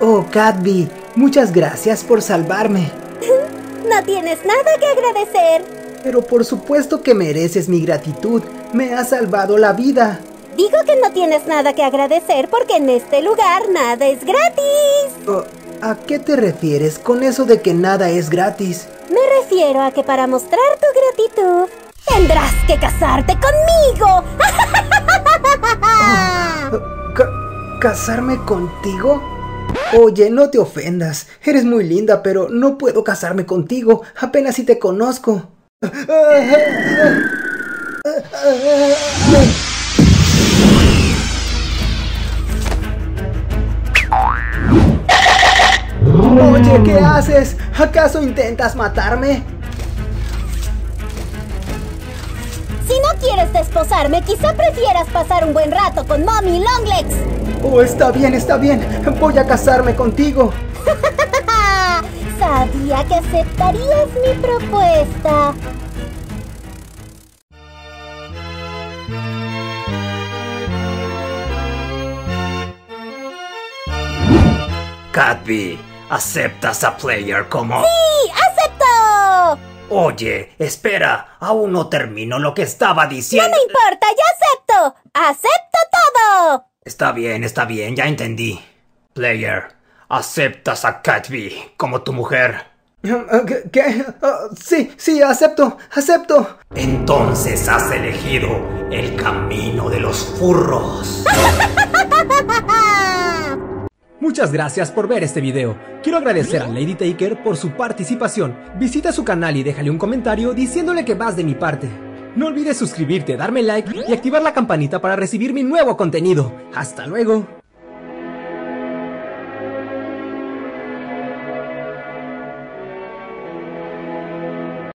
Oh, CatBee, muchas gracias por salvarme. No tienes nada que agradecer. Pero por supuesto que mereces mi gratitud. Me has salvado la vida. Digo que no tienes nada que agradecer porque en este lugar nada es gratis. ¿A qué te refieres con eso de que nada es gratis? Me refiero a que para mostrar tu gratitud, tendrás que casarte conmigo. ¿Casarme contigo? Oye, no te ofendas. Eres muy linda, pero no puedo casarme contigo. Apenas si te conozco. Oye, ¿qué haces? ¿Acaso intentas matarme? Si no quieres desposarme, quizá prefieras pasar un buen rato con Mommy Long Legs. Oh, está bien, voy a casarme contigo. Sabía que aceptarías mi propuesta. CatBee, ¿aceptas a Player como...? ¡Sí, acepto! Oye, espera, aún no termino lo que estaba diciendo. ¡No me importa, yo acepto! ¡Acepto todo! Está bien, ya entendí. Player, ¿aceptas a CatBee como tu mujer? ¿Qué? Sí, acepto. Entonces has elegido el camino de los furros. Muchas gracias por ver este video. Quiero agradecer a Lady Taker por su participación. Visita su canal y déjale un comentario diciéndole que vas de mi parte. No olvides suscribirte, darme like y activar la campanita para recibir mi nuevo contenido. ¡Hasta luego!